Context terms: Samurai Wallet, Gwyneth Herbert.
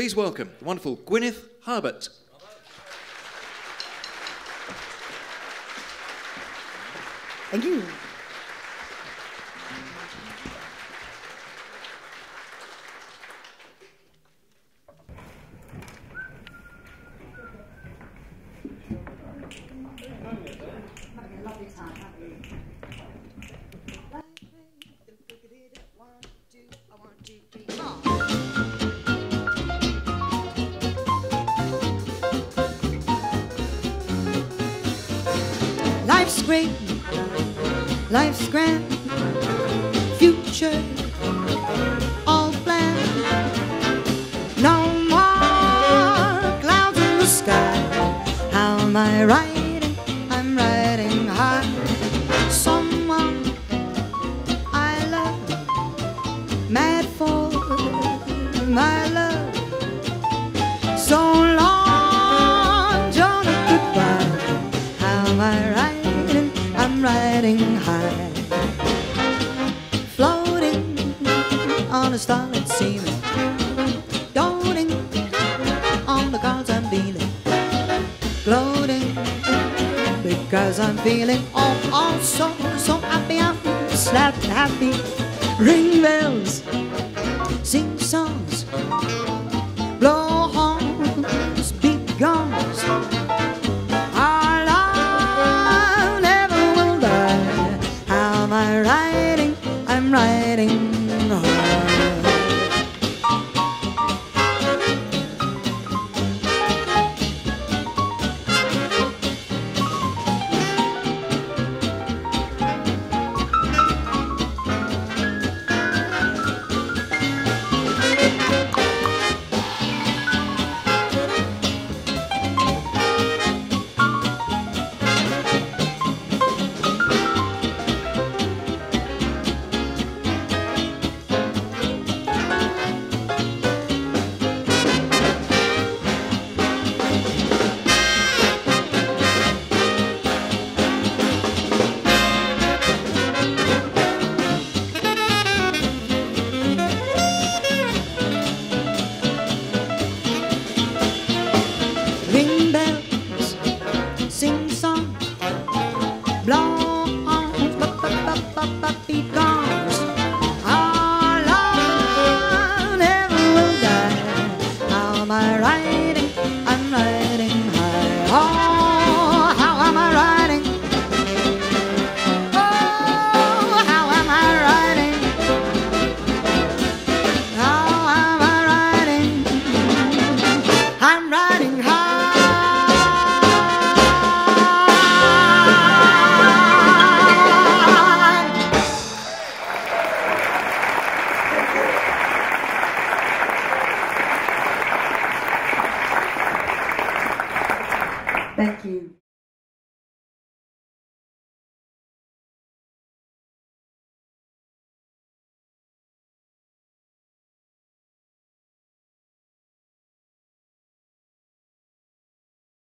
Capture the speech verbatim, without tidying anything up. Please welcome the wonderful Gwyneth Herbert. Thank you. Life's great, life's grand, future all planned. No more clouds in the sky. How am I riding? I'm riding high. Someone I love, mad for my love. So long, Johnny, goodbye. How am I riding? Riding high, floating on a starlit sea, doting on the clouds I'm feeling, gloating because I'm feeling oh, oh so, so happy. I'm slap happy. Ring bells, sing songs, blow horns, beat gongs. I'm riding . Thank you.